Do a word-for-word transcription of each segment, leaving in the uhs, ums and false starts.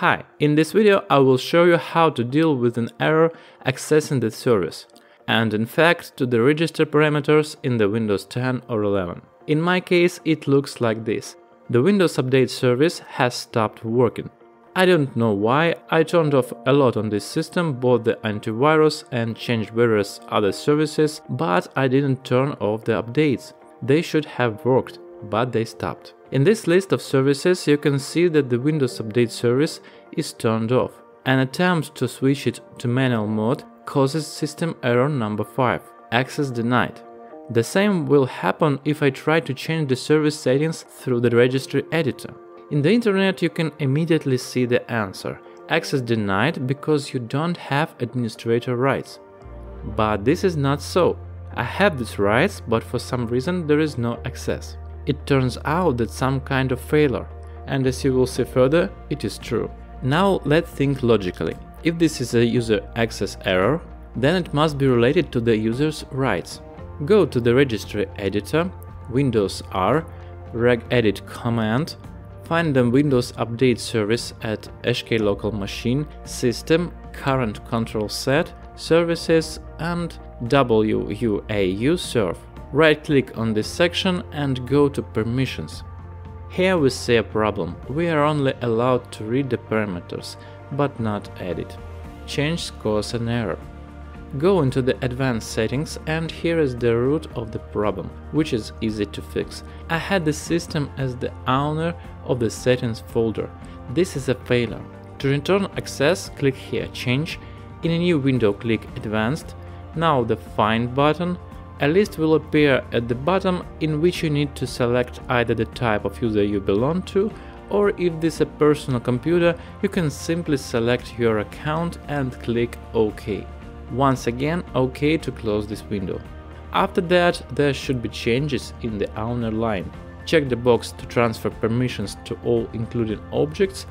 Hi, in this video I will show you how to deal with an error accessing the service, and in fact to the register parameters in the Windows ten or eleven. In my case it looks like this. The Windows Update service has stopped working. I don't know why, I turned off a lot on this system, both the antivirus and changed various other services, but I didn't turn off the updates. They should have worked, but they stopped. In this list of services you can see that the Windows Update service is turned off. An attempt to switch it to manual mode causes system error number five, access denied. The same will happen if I try to change the service settings through the registry editor. In the internet you can immediately see the answer, access denied because you don't have administrator rights. But this is not so. I have these rights, but for some reason there is no access. It turns out that some kind of failure, and as you will see further, it is true. Now let's think logically. If this is a user access error, then it must be related to the user's rights. Go to the registry editor, Windows R, regedit command, find the Windows Update service at H K local machine, system, current control set, services and wuauserv. Right click on this section and go to permissions. Here we see a problem. We are only allowed to read the parameters, but not edit. Change cause an error. Go into the advanced settings, and here is the root of the problem, which is easy to fix. I had the system as the owner of the settings folder. This is a failure. To return access, click here Change. In a new window click Advanced. Now the Find button. A list will appear at the bottom in which you need to select either the type of user you belong to, or if this is a personal computer, you can simply select your account and click OK. Once again OK to close this window. After that there should be changes in the owner line. Check the box to transfer permissions to all included objects,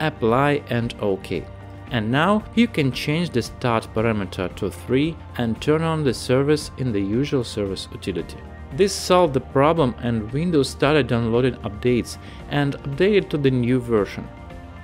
Apply and OK. And now you can change the start parameter to three and turn on the service in the usual service utility. This solved the problem, and Windows started downloading updates and updated to the new version.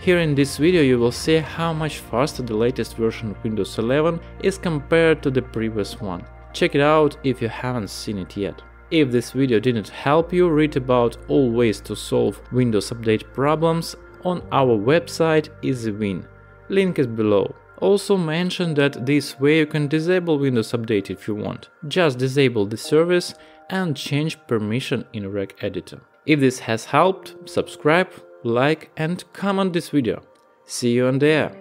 Here in this video you will see how much faster the latest version of Windows eleven is compared to the previous one. Check it out if you haven't seen it yet. If this video didn't help you, read about all ways to solve Windows Update problems on our website EasyWin. Link is below. Also mention that this way you can disable Windows Update if you want. Just disable the service and change permission in Reg Editor. If this has helped, subscribe, like and comment this video. See you on there!